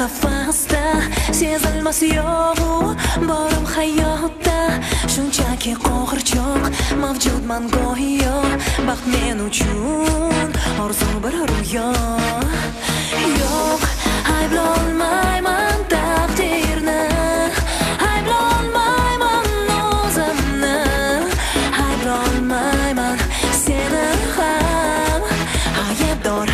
qafasda sezilmas yo'g'u borim hayotda shunchaki qo'g'irchoq mavjudman go'yo baxt men uchun orzu bir ruyo yo'q ayblolmayman taqdirni ayblolmayman o'zimni ayblolmayman seni ham aybdor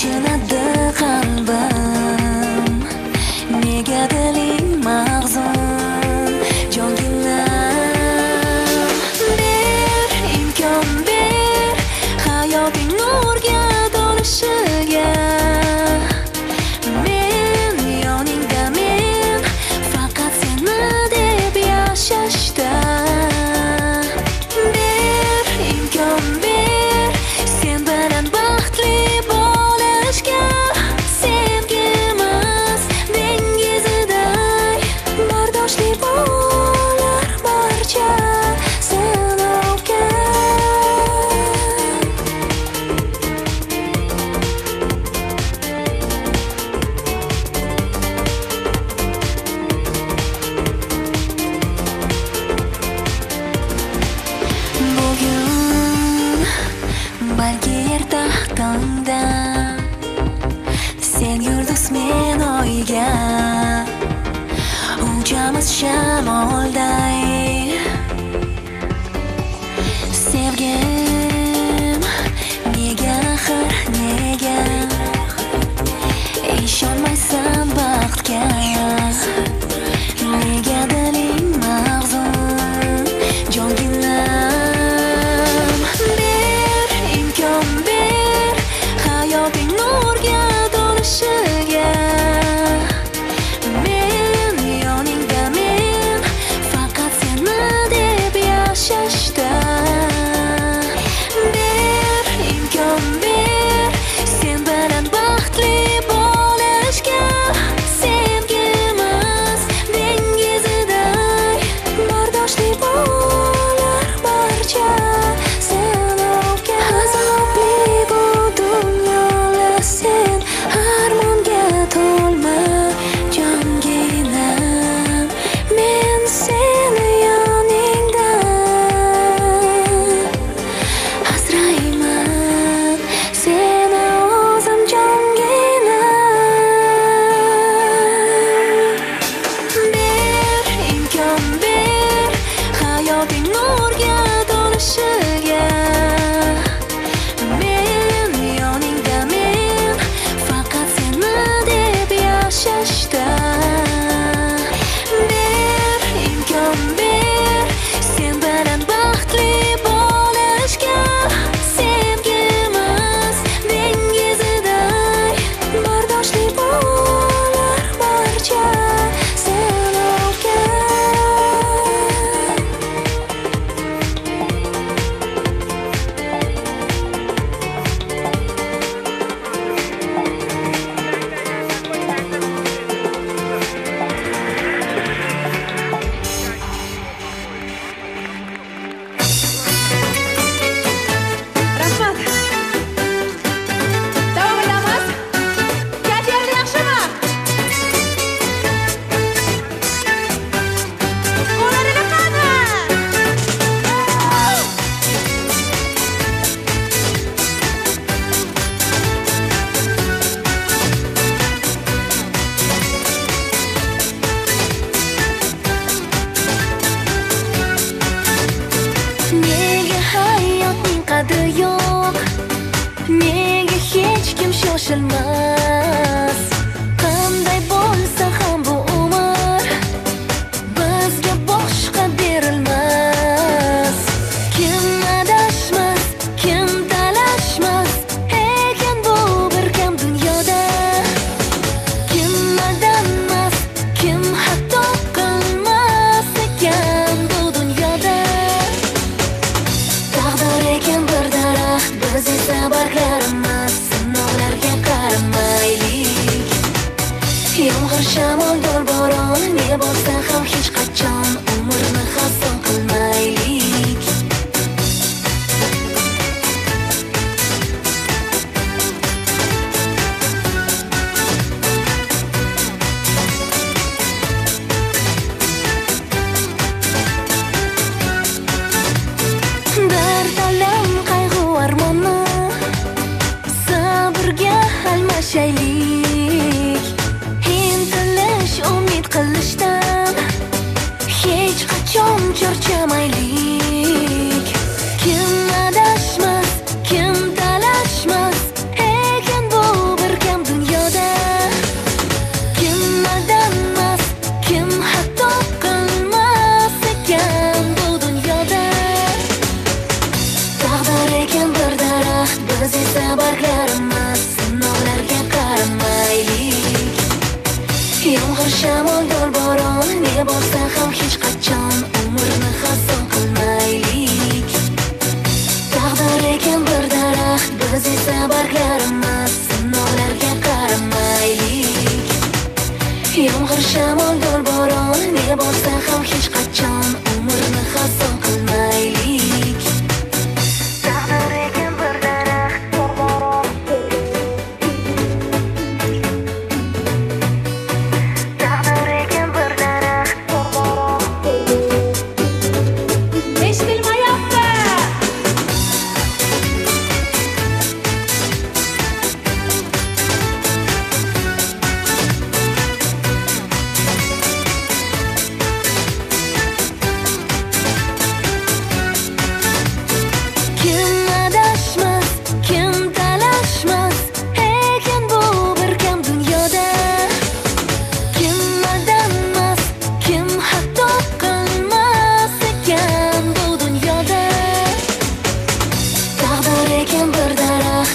Achinadi qalbim. Balki tahtanda sen yurdusz men oyga uchamiz shamolday sevgim nega axir nega ishonmaysan baxtga nega diling mahzun jonginlar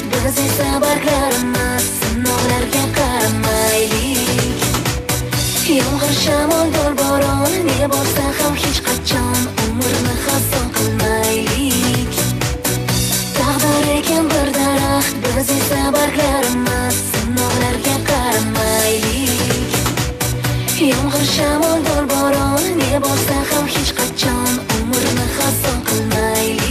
Bizi sabahlarımız sınavlarga qaramaylik. Yomg'ir, shamol, do'l, bo'ron ne bo'lsa ham hech qachon umrni xason qilmaylik. Taqdir ekan bir daraxt, bizi sabahlarımız sınavlarga qaramaylik. Yomg'ir, shamol, do'l, bo'ron ne bo'lsa ham hech qachon umrni xason qilmaylik.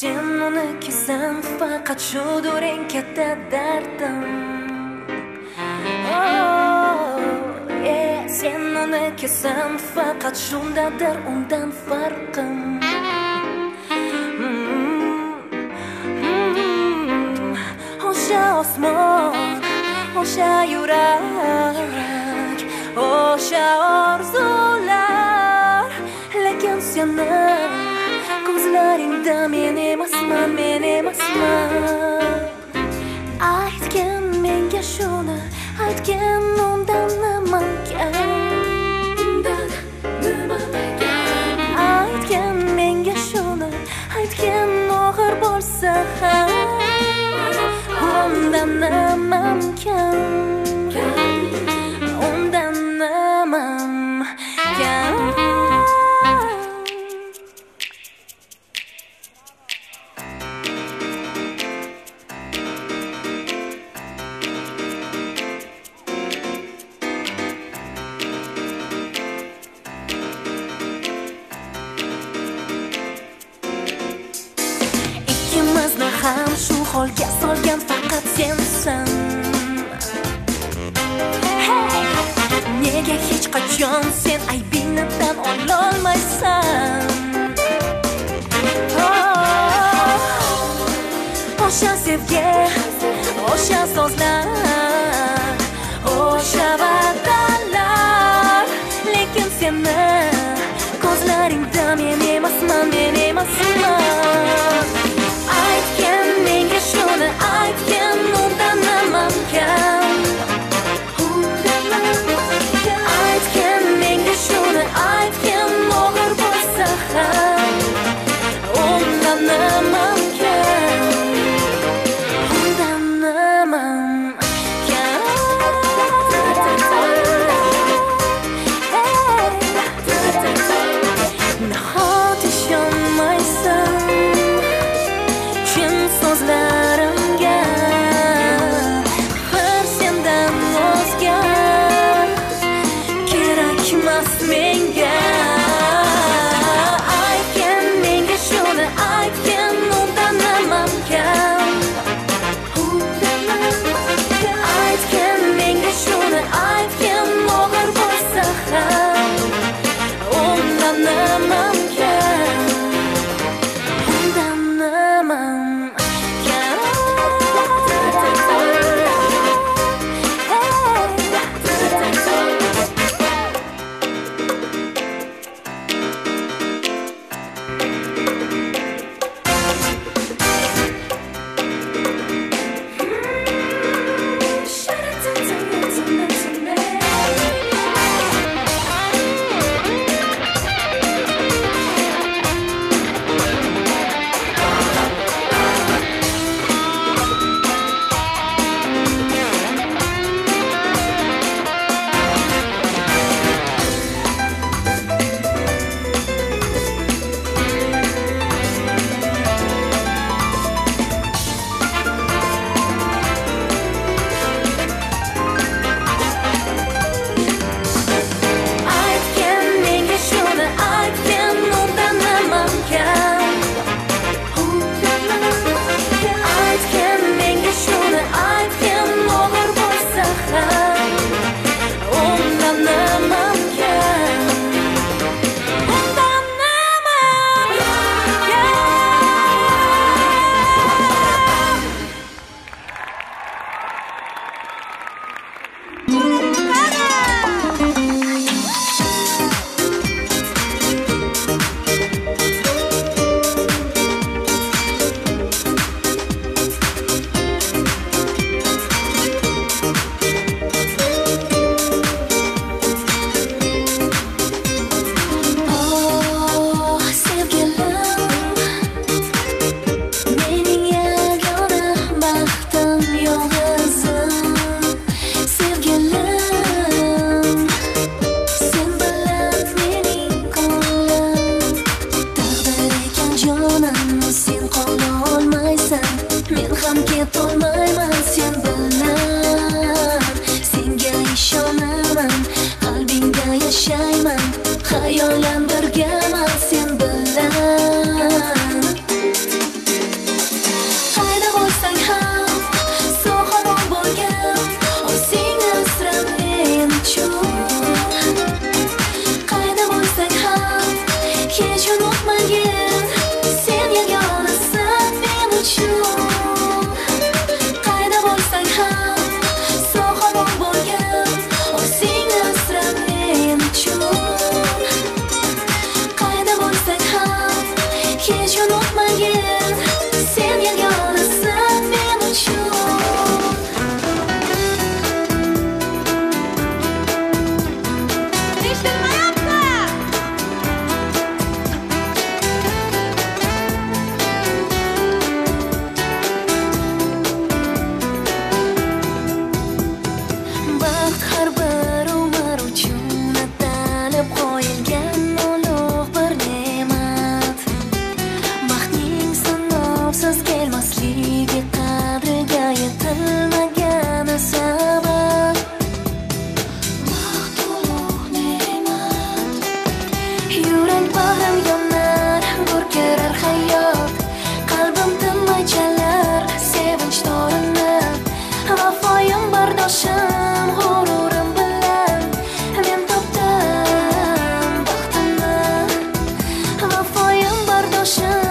Sen onu kesen fakat şu duren kete derdim. Sen onu kesen fakat şundadır ondan farkım. Hoşa osmon, hoşa yurak, hoşa orzular. Lekin seni ko'zlaringda men emasman, men emasman. Aytgin menga shuni, aytgin undan nima qilgan. Aytgin menga shuni, aytgin og'ir bo'lsa ham undan nima qilgan, undan nima qilgan. Shu holga solgan faqat sensan. Nega hech qachon sen aybingdan ololmaysan? O'sha sevgi, o'sha so'zlar, o'sha va'dalar. Lekin seni ko'zlaringda men emasman, men emasman. Aytgin menga shuni, aytgin undan nima qilgan. Aytgin menga shuni, aytgin og'ir bo'lsa ham undan nima qilgan, undan nima. Kimsiz kelmasligiga qadriga yetilmagan sabab maxluq ne'mat yurak bahram yonar gurkirar hayot qalbim tinmay chalar sevinch torini vafoyim bardoshim g'ururim bilan men topdim baxtimni vafoyim bardoshim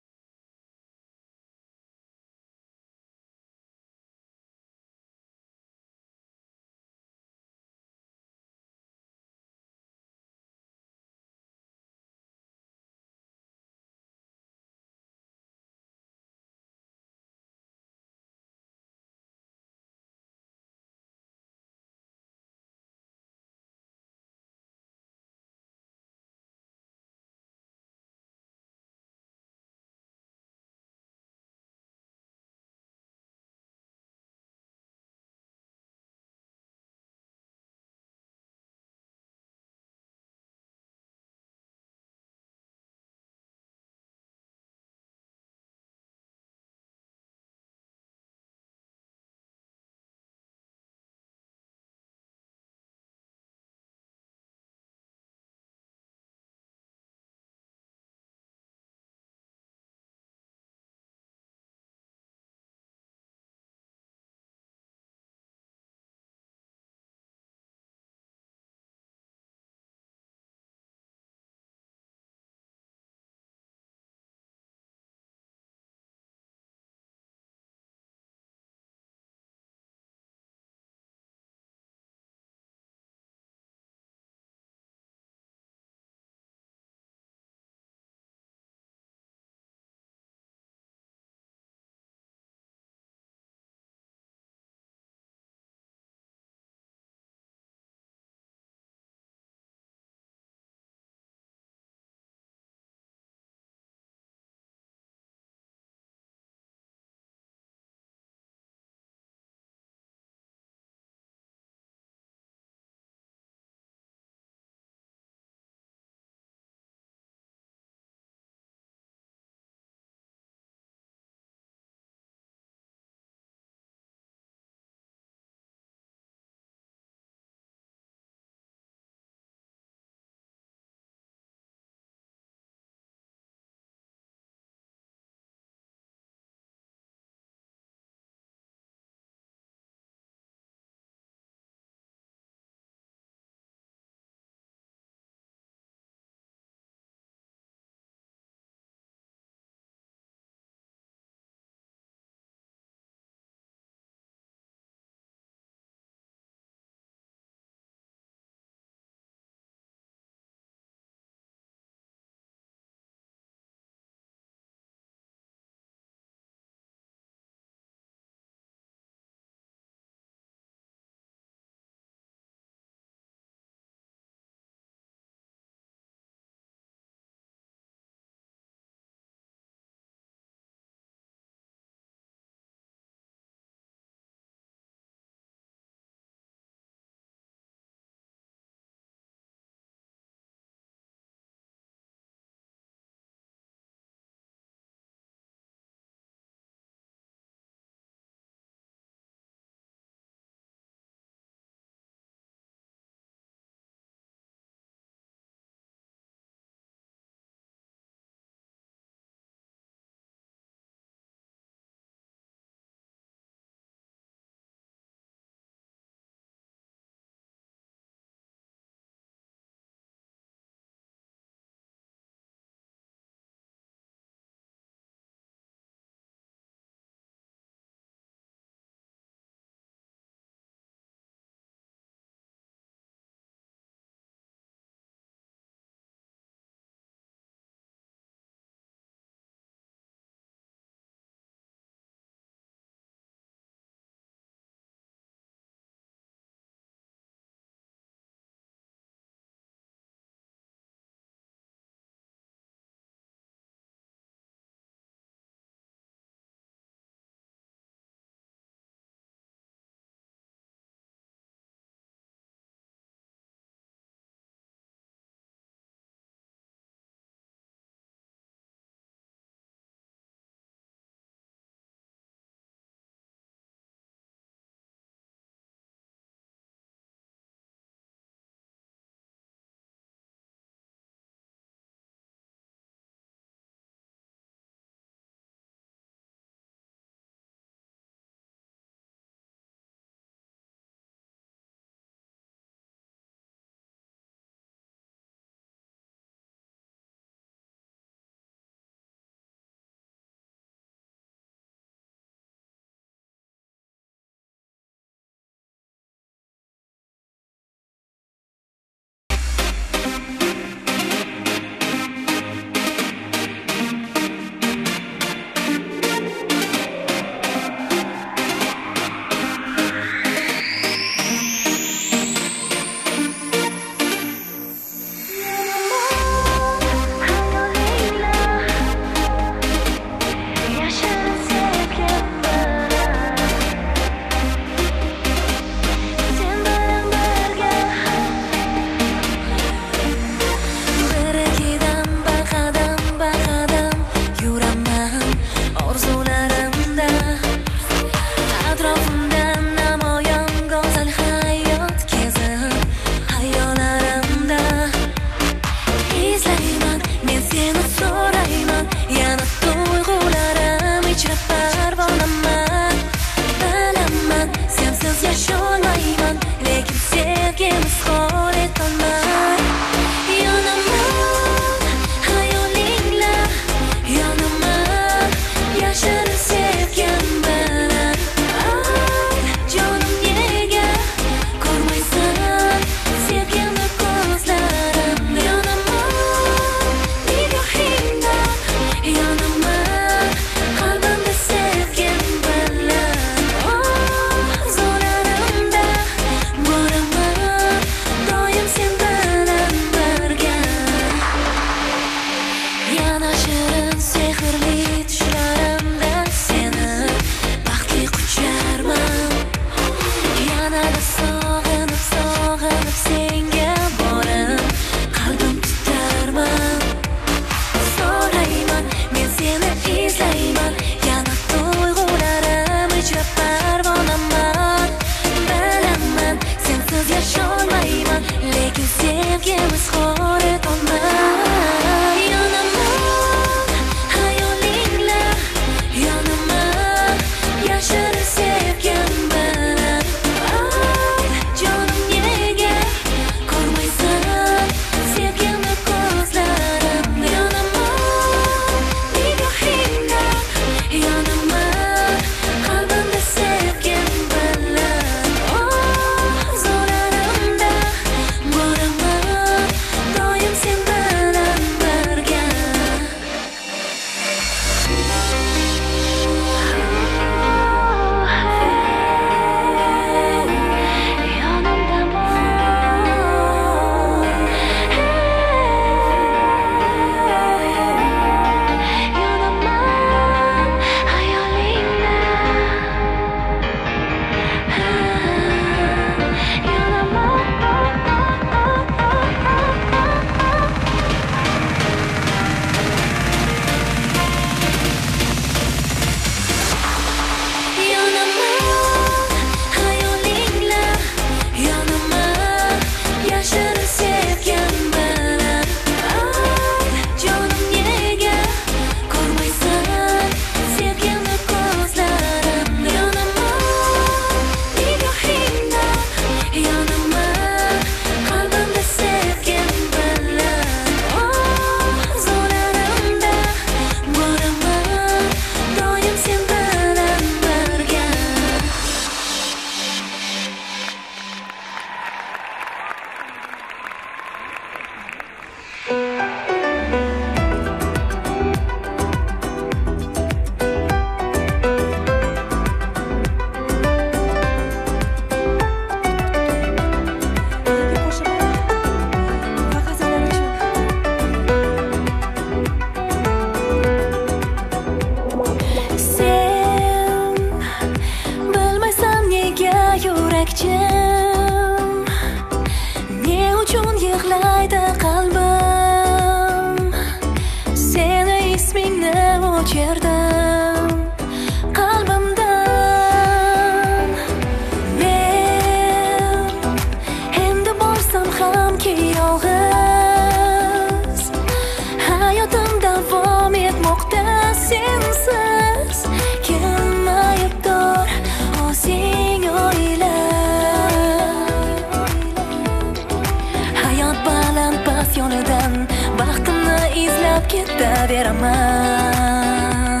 Beraman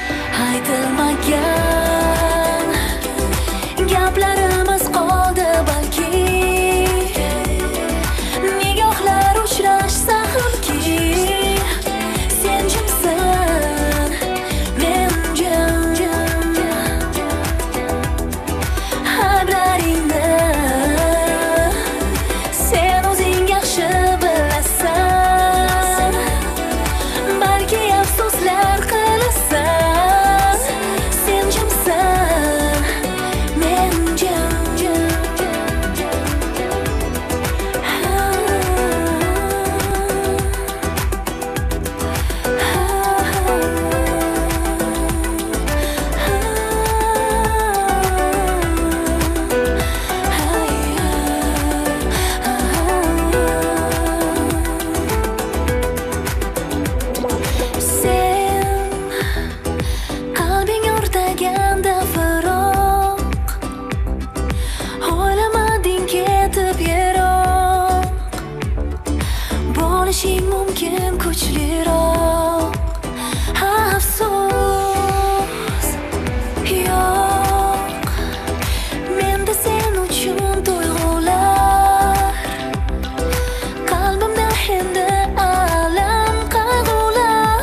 aytilmagan gaplarimiz qoldi balki nigohlar uchrashsa hamki sen jimsan men jim xabaringni sen o'zing yaxshi bilasan mumkin kuchliroq afsus yo'q menda sen uchun tuyg'ular qalbimda endi alam qayg'ular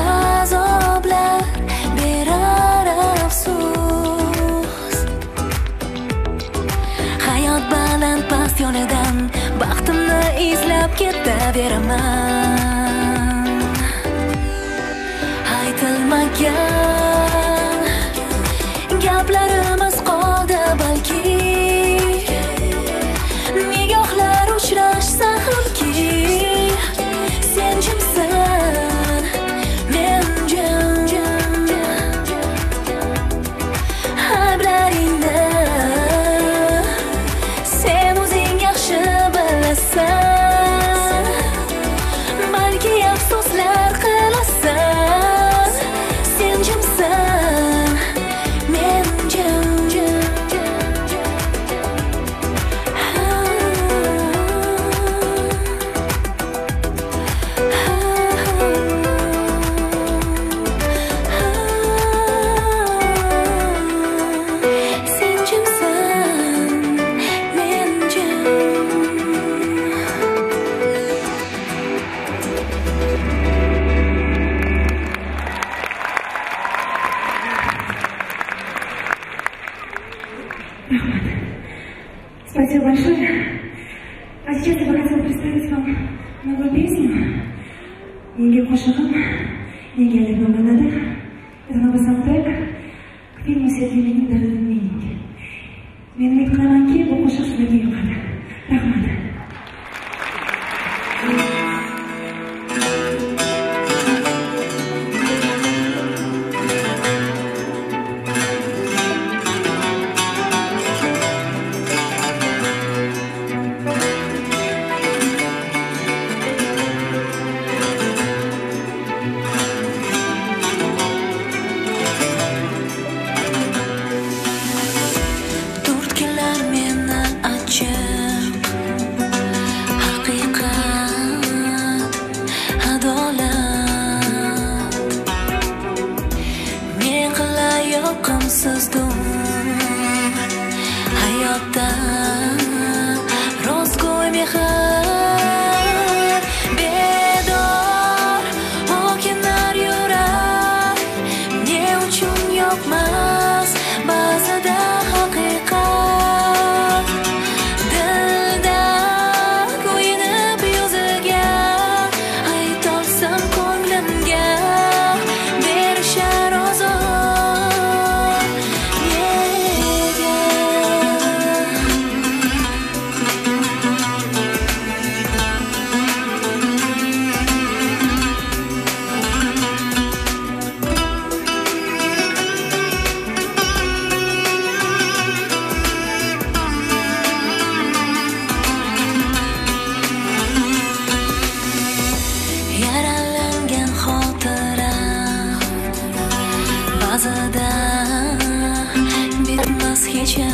azoblar berar afsus hayot baland past yo'lidan baxtimni izlab ketaveraman aytilmagan gaplarimiz qoldi balki nigohlar uchrashsa hamki sen jimsan men jim xabaringni sen o'zing yaxshi bilasan Спасибо большое. А сейчас я бы хотела представить вам новую песню. Yengi qo'shig'im, Yengilik nomlanadi. Это новый саундтрек к фильму «Sevgilim dardimni yengdi». Men umid qilamanki, bu qo'shiq sizlarga yoqadi. Rahmat. Düşman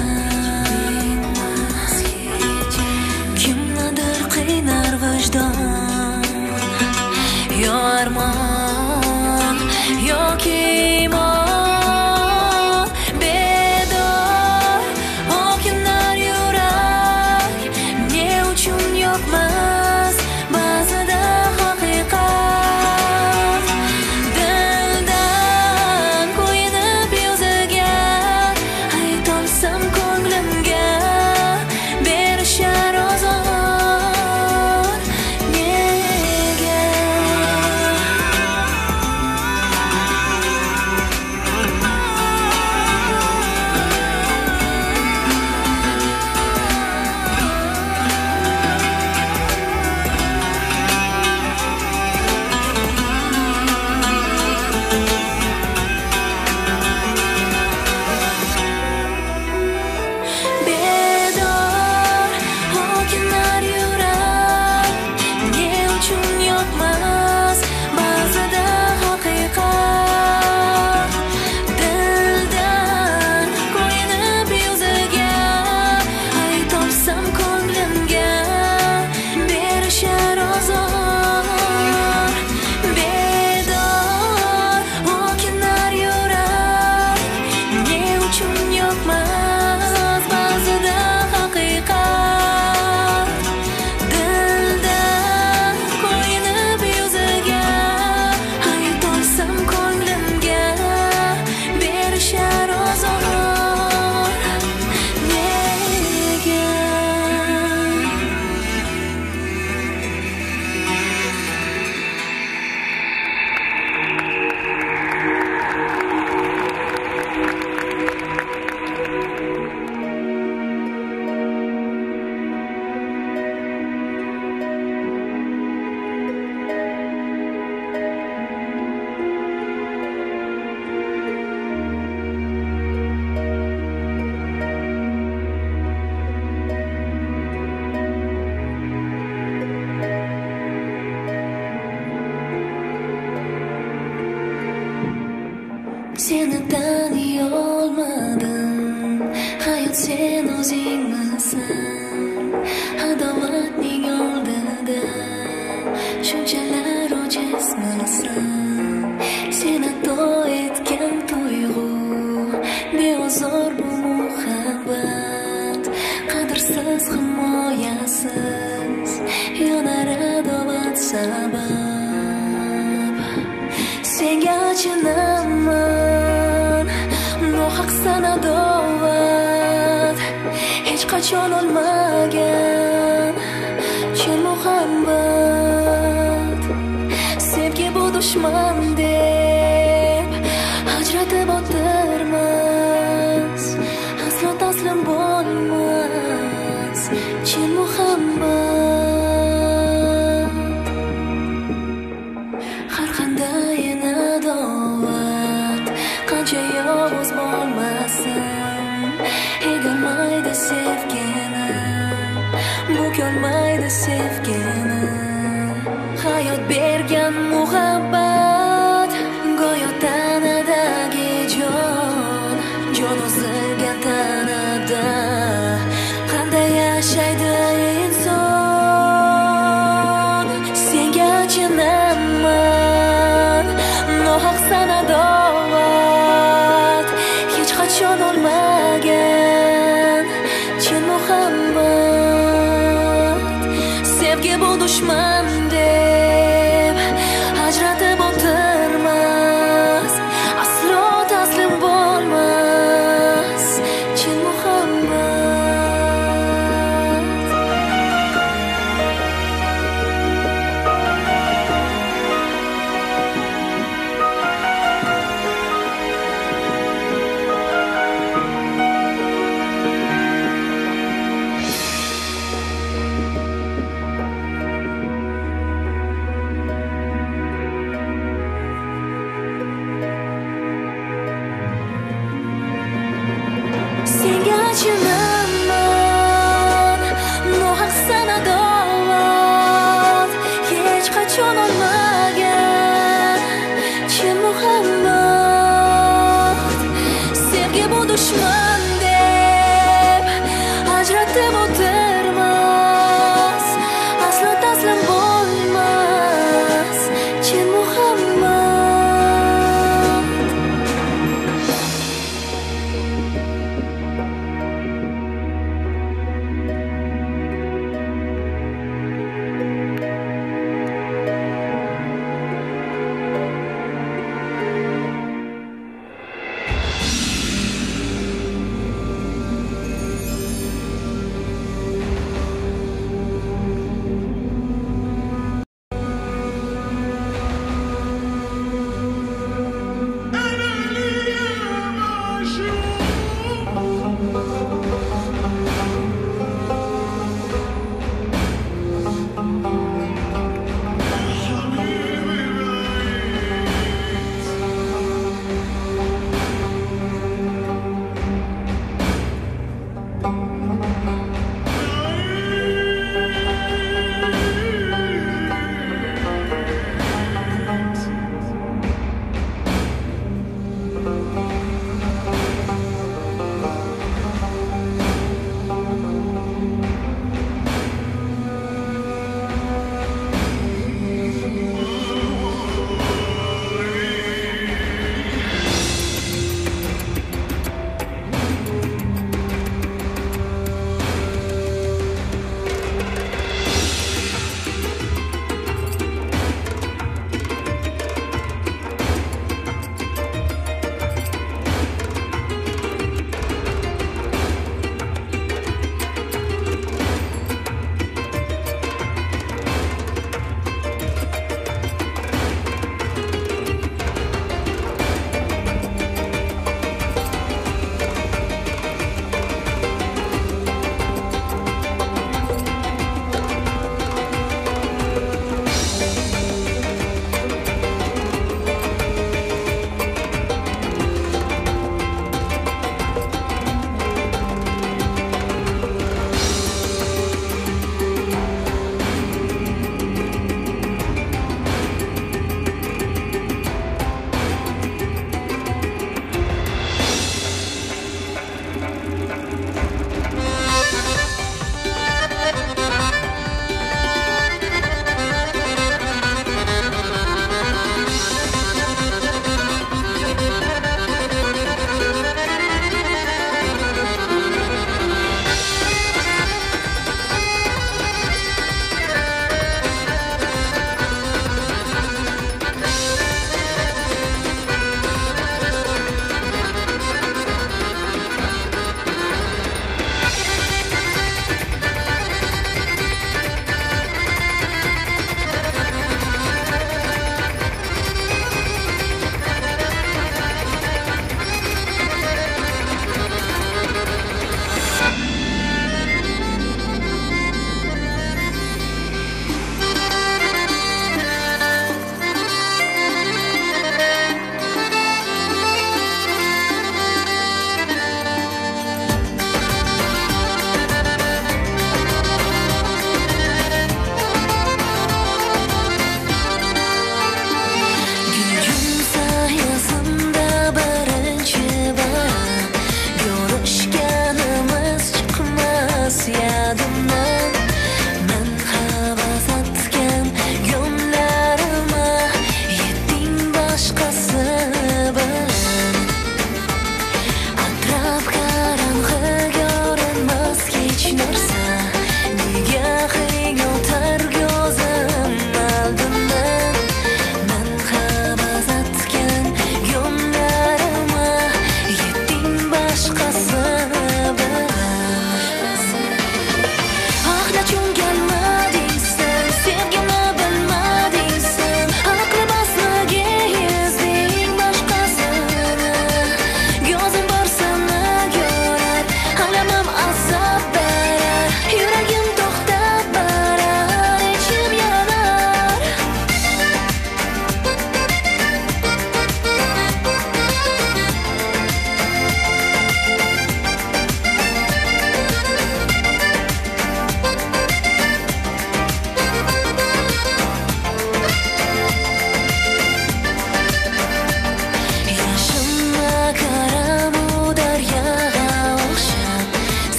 de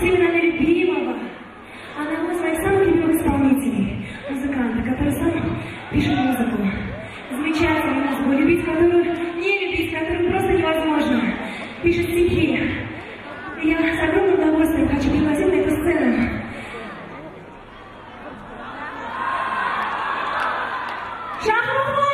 сильно любимого. Она была моей самой любимой исполнителей, музыканта, который сам пишет музыку. Замечательную музыку, любить которую не любить, которую просто невозможно. Пишет стихи. И я с огромным удовольствием хочу пригласить на эту сцену. Шахрухан!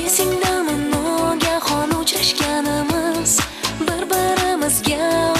Esingdan noga xon uchrashganimiz bir-birimizga